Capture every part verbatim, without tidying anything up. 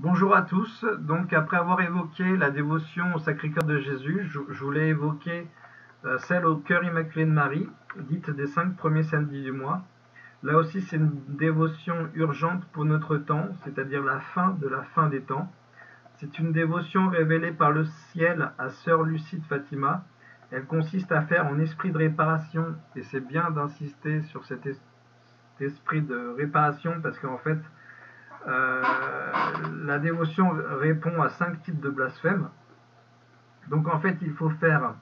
Bonjour à tous. Donc, après avoir évoqué la dévotion au Sacré-Cœur de Jésus, je, je voulais évoquer euh, celle au Cœur Immaculé de Marie, dite des cinq premiers samedis du mois. Là aussi, c'est une dévotion urgente pour notre temps, c'est-à-dire la fin de la fin des temps. C'est une dévotion révélée par le ciel à Sœur Lucie de Fatima. Elle consiste à faire en esprit de réparation, et c'est bien d'insister sur cet es esprit de réparation, parce qu'en fait, Euh, la dévotion répond à cinq types de blasphèmes. Donc en fait, il faut faire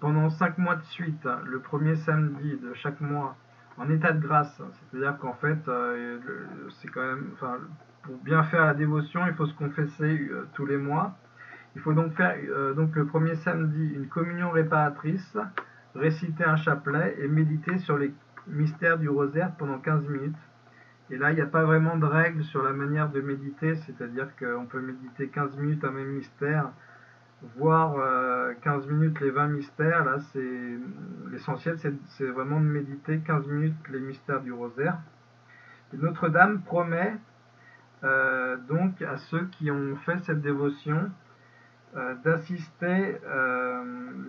pendant cinq mois de suite, le premier samedi de chaque mois, en état de grâce. C'est-à-dire qu'en fait, euh, c'est quand même, enfin, pour bien faire la dévotion, il faut se confesser euh, tous les mois. Il faut donc faire euh, donc le premier samedi une communion réparatrice, réciter un chapelet et méditer sur les mystères du rosaire pendant quinze minutes. Et là, il n'y a pas vraiment de règle sur la manière de méditer, c'est-à-dire qu'on peut méditer quinze minutes un même mystère, voire quinze minutes les vingt mystères. Là, c'est l'essentiel, c'est vraiment de méditer quinze minutes les mystères du rosaire. Et Notre-Dame promet euh, donc à ceux qui ont fait cette dévotion euh, d'assister euh,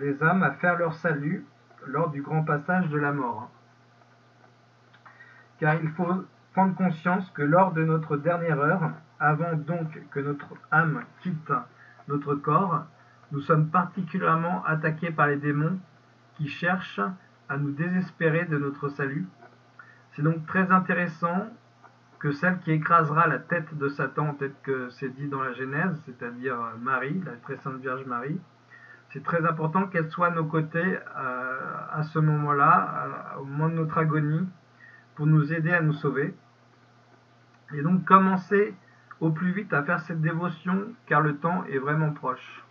les âmes à faire leur salut lors du grand passage de la mort. Car il faut prendre conscience que lors de notre dernière heure, avant donc que notre âme quitte notre corps, nous sommes particulièrement attaqués par les démons qui cherchent à nous désespérer de notre salut. C'est donc très intéressant que celle qui écrasera la tête de Satan, telle que c'est dit dans la Genèse, c'est-à-dire Marie, la très sainte Vierge Marie, c'est très important qu'elle soit à nos côtés à ce moment-là, au moment de notre agonie, pour nous aider à nous sauver. Et donc commencez au plus vite à faire cette dévotion, car le temps est vraiment proche.